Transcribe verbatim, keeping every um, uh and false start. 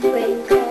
Twinkle.